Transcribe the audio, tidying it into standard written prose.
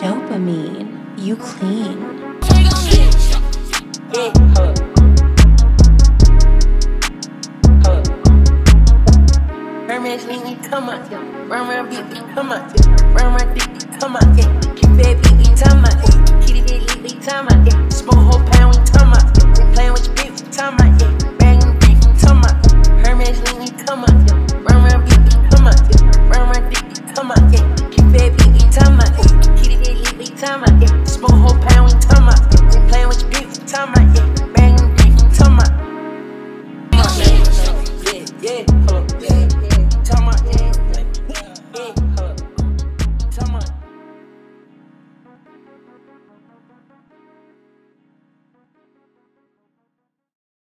Dopamine, you clean. Come out here, run baby, come out here, run baby, come out here, baby, come out here, kitty baby, come out here.